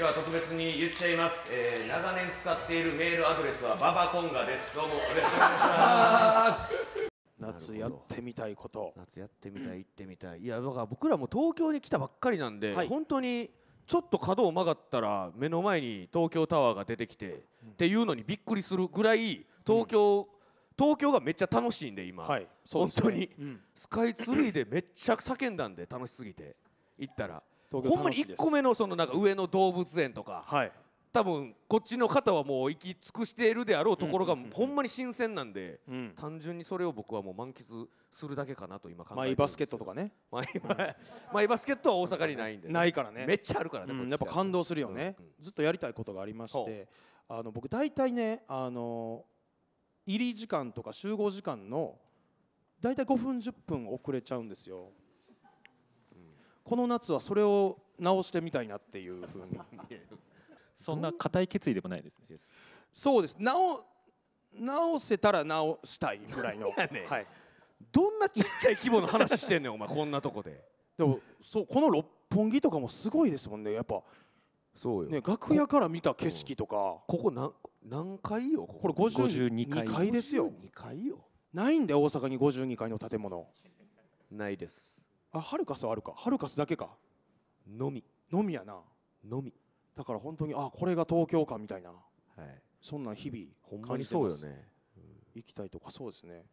では特別に言っちゃいます、長年使っているメールアドレスはババコンガです。どうもよろしくお願いします夏やってみたいこと、夏やってみたい、行ってみたい。いやだから僕らも東京に来たばっかりなんで、はい、本当にちょっと角を曲がったら目の前に東京タワーが出てきて、うん、っていうのにびっくりするぐらい東京がめっちゃ楽しいんで今、はい、そうですね、本当に、うん、スカイツリーでめっちゃ叫んだんで楽しすぎて行ったら。ほんまに1個目のそのなんか上野動物園とか、はい、多分こっちの方はもう行き尽くしているであろうところがほんまに新鮮なんで、うん、単純にそれを僕はもう満喫するだけかなと今考えてる。マイバスケットとかね、マイバスケットは大阪にないんで、ね、ないからね、めっちゃあるからね、うん、やっぱ感動するよね、うん、ずっとやりたいことがありまして、うん、僕大体ね、入り時間とか集合時間の大体5分10分遅れちゃうんですよ。この夏はそれを直してみたいなっていうふうにそんな固い決意でもないですね。そうです、直せたら直したいぐらいの、ね、はい、どんなちっちゃい規模の話してんねんお前こんなとこで。でもそう、この六本木とかもすごいですもんね、やっぱそうよ、ね、楽屋から見た景色とか、ここ何階よ、これ52階ですよ。52階よ、ないんで大阪に52階の建物ないです。あ、ハルカスはあるか。ハルカスだけか。のみ。のみやな。のみ。だから本当に、あ、これが東京かみたいな。はい。そんな日々感じてます。ほんまにそうよね。行きたいとか、そうですね。